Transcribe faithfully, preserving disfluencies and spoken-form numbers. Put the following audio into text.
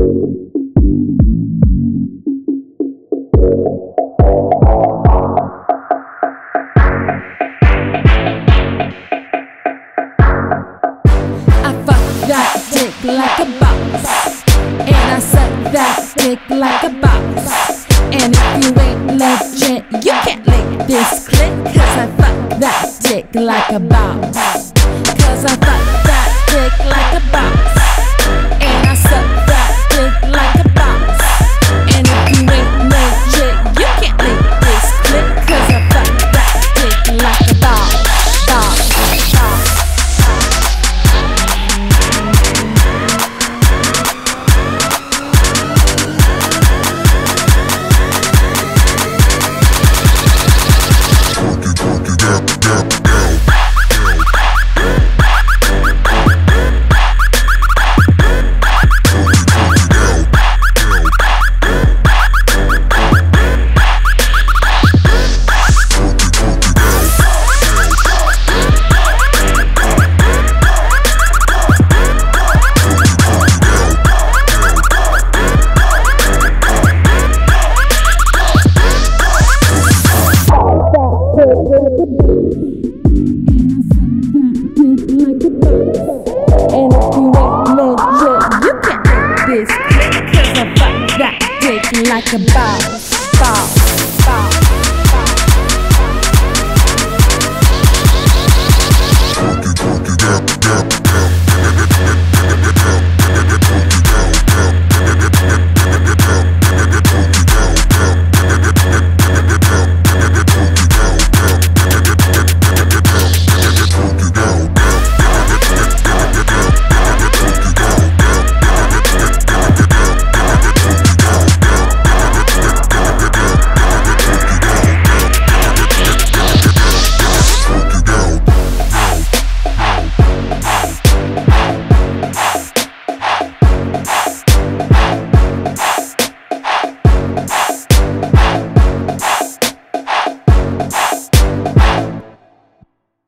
Like a box, and I suck that dick like a box. And if you ain't legit, you can't lick this clip, cause I fuck that dick like a box. Cause I fuck that dick like a box, and I suck that dick like a box. And if you ain't legit, you can't lick this clip, cause I fuck that dick like a box. Box, box. Like a